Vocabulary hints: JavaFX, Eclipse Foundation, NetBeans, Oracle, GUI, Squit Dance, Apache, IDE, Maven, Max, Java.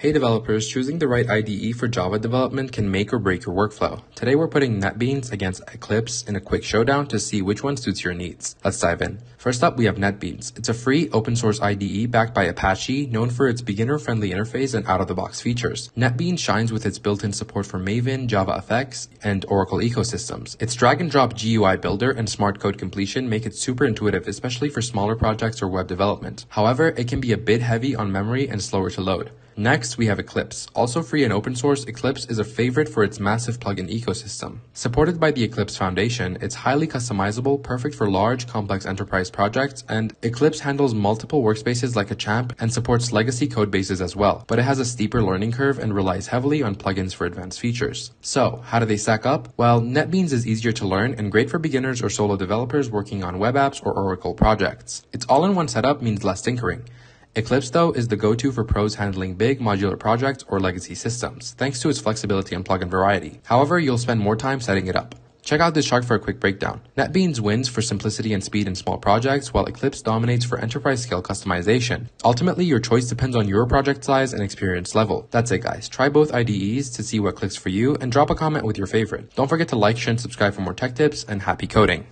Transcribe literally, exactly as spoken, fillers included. Hey developers, choosing the right I D E for Java development can make or break your workflow. Today we're putting NetBeans against Eclipse in a quick showdown to see which one suits your needs. Let's dive in. First up, we have NetBeans. It's a free open source I D E backed by Apache, known for its beginner-friendly interface and out-of-the-box features. NetBeans shines with its built-in support for Maven, JavaFX, and Oracle ecosystems. Its drag-and-drop G U I builder and smart code completion make it super intuitive, especially for smaller projects or web development. However, it can be a bit heavy on memory and slower to load. Next, we have Eclipse. Also free and open source, Eclipse is a favorite for its massive plugin ecosystem. Supported by the Eclipse Foundation, it's highly customizable, perfect for large, complex enterprise projects, and Eclipse handles multiple workspaces like a champ and supports legacy code bases as well, but it has a steeper learning curve and relies heavily on plugins for advanced features. So, how do they stack up? Well, NetBeans is easier to learn and great for beginners or solo developers working on web apps or Oracle projects. Its all-in-one setup means less tinkering. Eclipse, though, is the go-to for pros handling big, modular projects or legacy systems, thanks to its flexibility and plugin variety. However, you'll spend more time setting it up. Check out this chart for a quick breakdown. NetBeans wins for simplicity and speed in small projects, while Eclipse dominates for enterprise-scale customization. Ultimately, your choice depends on your project size and experience level. That's it, guys. Try both I D Es to see what clicks for you, and drop a comment with your favorite. Don't forget to like, share, and subscribe for more tech tips, and happy coding!